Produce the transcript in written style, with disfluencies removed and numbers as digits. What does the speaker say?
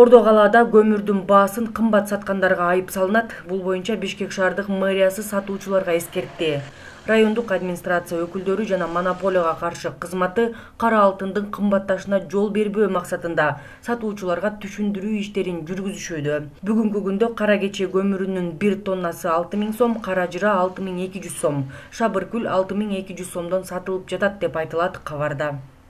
Ордогалада көмүрдүн баасын кымбат саткандарга айып салынат. Бул боюнча Бишкек шаардык мэриясы сатуучуларга эскертти. Райондук администрация өкүлдөрү жана монополияга каршы кызматы кара алтындын кымбатташына жол бербөө максатында сатуучуларга түшүндүрүү иштерин жүргүзүшүүдө. Бүгүнкү күндө кара кече көмүрүнүн 1 тоннасы 6000 сом, кара жыра 6200 сом, шабыркүл 6200 сомдон сатылып жатат деп айтылат кабарда.